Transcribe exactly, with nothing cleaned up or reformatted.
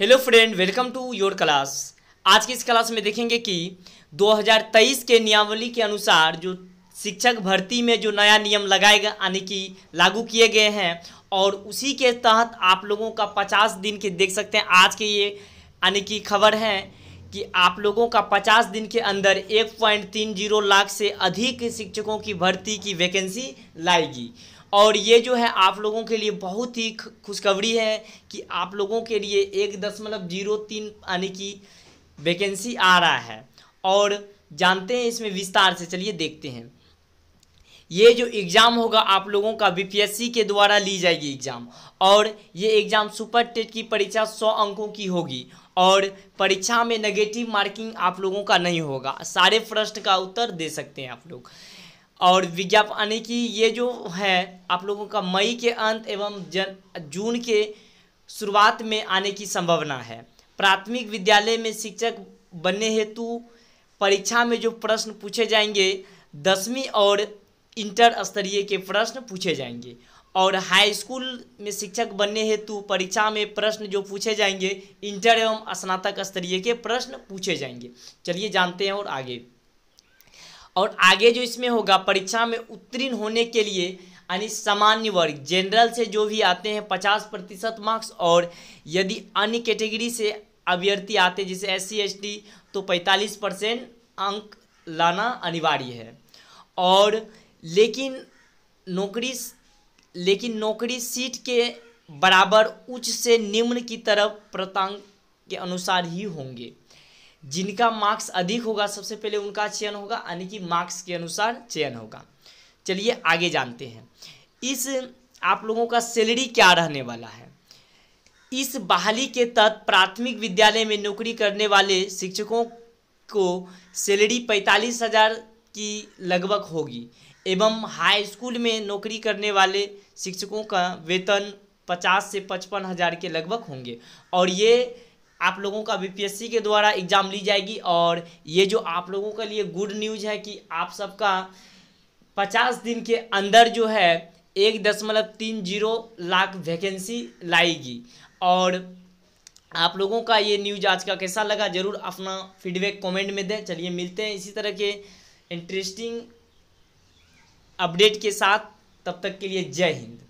Hello friend, welcome to your class. आज की इस क्लास में देखेंगे कि दो हज़ार तेईस के नियमावली के अनुसार जो शिक्षक भर्ती में जो नया नियम लगाएगा यानी कि लागू किए गए हैं और उसी के तहत आप लोगों का पचास दिन के देख सकते हैं। आज के ये यानी कि खबर है कि आप लोगों का पचास दिन के अंदर एक पॉइंट तीन जीरो लाख से अधिक शिक्षकों की भर्ती की वैकेंसी लाएगी और ये जो है आप लोगों के लिए बहुत ही खुशखबरी है कि आप लोगों के लिए एक दशमलव जीरो तीन यानी कि वैकेंसी आ रहा है। और जानते हैं इसमें विस्तार से, चलिए देखते हैं। ये जो एग्ज़ाम होगा आप लोगों का बीपीएससी के द्वारा ली जाएगी एग्ज़ाम, और ये एग्ज़ाम सुपर टेट की परीक्षा सौ अंकों की होगी और परीक्षा में नेगेटिव मार्किंग आप लोगों का नहीं होगा, सारे प्रश्न का उत्तर दे सकते हैं आप लोग। और विज्ञापन यानी कि ये जो है आप लोगों का मई के अंत एवं जन जून के शुरुआत में आने की संभावना है। प्राथमिक विद्यालय में शिक्षक बनने हेतु परीक्षा में जो प्रश्न पूछे जाएंगे दसवीं और इंटर स्तरीय के प्रश्न पूछे जाएंगे, और हाई स्कूल में शिक्षक बनने हेतु परीक्षा में प्रश्न जो पूछे जाएंगे इंटर एवं स्नातक स्तरीय के प्रश्न पूछे जाएंगे। चलिए जानते हैं और आगे और आगे जो इसमें होगा, परीक्षा में उत्तीर्ण होने के लिए यानी सामान्य वर्ग जनरल से जो भी आते हैं पचास प्रतिशत मार्क्स, और यदि अन्य कैटेगरी से अभ्यर्थी आते जैसे एस सी एस टी तो पैंतालीस परसेंट अंक लाना अनिवार्य है। और लेकिन नौकरी लेकिन नौकरी सीट के बराबर उच्च से निम्न की तरफ प्राप्तांक के अनुसार ही होंगे। जिनका मार्क्स अधिक होगा सबसे पहले उनका चयन होगा यानी कि मार्क्स के अनुसार चयन होगा। चलिए आगे जानते हैं। इस आप लोगों का सैलरी क्या रहने वाला है। इस बहाली के तहत प्राथमिक विद्यालय में नौकरी करने वाले शिक्षकों को सैलरी पैंतालीस हज़ार की लगभग होगी एवं हाई स्कूल में नौकरी करने वाले शिक्षकों का वेतन पचास से पचपन हज़ार के लगभग होंगे। और ये आप लोगों का बीपीएससी के द्वारा एग्ज़ाम ली जाएगी। और ये जो आप लोगों के लिए गुड न्यूज़ है कि आप सबका पचास दिन के अंदर जो है एक दशमलव तीन जीरो लाख वैकेंसी लाएगी। और आप लोगों का ये न्यूज़ आज का कैसा लगा ज़रूर अपना फीडबैक कमेंट में दें। चलिए मिलते हैं इसी तरह के इंटरेस्टिंग अपडेट के साथ, तब तक के लिए जय हिंद।